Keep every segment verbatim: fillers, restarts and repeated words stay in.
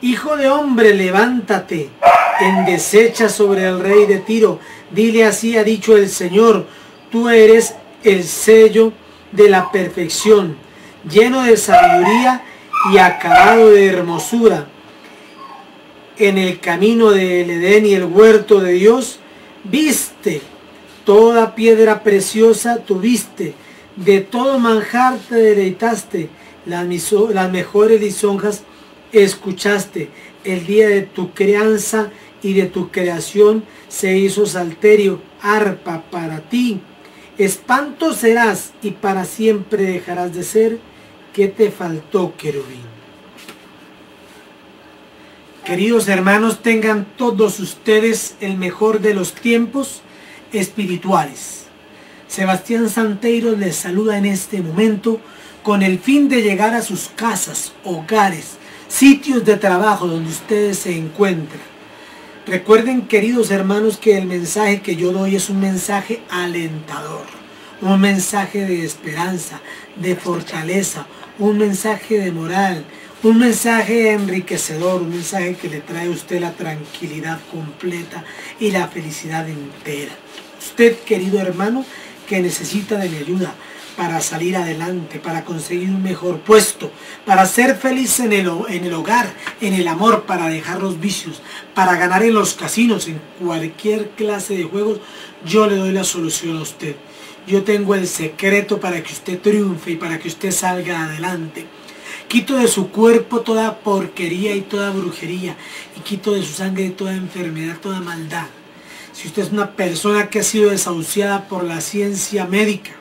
Hijo de hombre, levántate, endesecha sobre el rey de Tiro, dile así ha dicho el Señor, tú eres el sello de la perfección, lleno de sabiduría y acabado de hermosura. En el camino del Edén y el huerto de Dios, viste toda piedra preciosa, tuviste, de todo manjar te deleitaste, las, las mejores lisonjas escuchaste, el día de tu crianza y de tu creación se hizo salterio, arpa para ti. Espanto serás y para siempre dejarás de ser. ¿Qué te faltó, querubín? Queridos hermanos, tengan todos ustedes el mejor de los tiempos espirituales. Sebastián Santeiro les saluda en este momento con el fin de llegar a sus casas, hogares, sitios de trabajo donde ustedes se encuentran. Recuerden, queridos hermanos, que el mensaje que yo doy es un mensaje alentador, un mensaje de esperanza, de fortaleza, un mensaje de moral, un mensaje enriquecedor, un mensaje que le trae a usted la tranquilidad completa y la felicidad entera. Usted, querido hermano, que necesita de mi ayuda para salir adelante, para conseguir un mejor puesto, para ser feliz en el, en el hogar, en el amor, para dejar los vicios, para ganar en los casinos, en cualquier clase de juegos, yo le doy la solución a usted. Yo tengo el secreto para que usted triunfe y para que usted salga adelante. Quito de su cuerpo toda porquería y toda brujería, y quito de su sangre toda enfermedad, toda maldad. Si usted es una persona que ha sido desahuciada por la ciencia médica,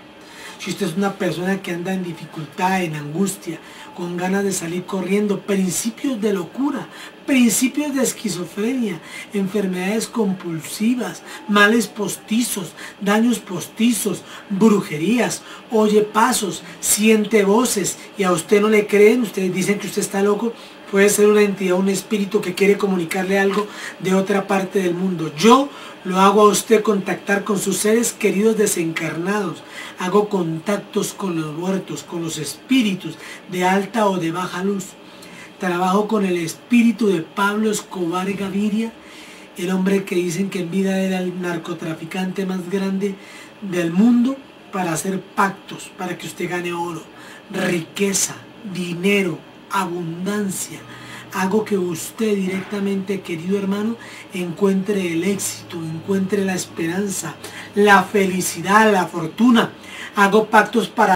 si usted es una persona que anda en dificultad, en angustia, con ganas de salir corriendo, principios de locura, principios de esquizofrenia, enfermedades compulsivas, males postizos, daños postizos, brujerías, oye pasos, siente voces y a usted no le creen, ustedes dicen que usted está loco, puede ser una entidad, un espíritu que quiere comunicarle algo de otra parte del mundo. Yo lo hago a usted contactar con sus seres queridos desencarnados. Hago contactos con los muertos, con los espíritus de alta o de baja luz. Trabajo con el espíritu de Pablo Escobar Gaviria, el hombre que dicen que en vida era el narcotraficante más grande del mundo, para hacer pactos, para que usted gane oro, riqueza, dinero, abundancia. Hago que usted directamente, querido hermano, encuentre el éxito, encuentre la esperanza, la felicidad, la fortuna. Hago pactos para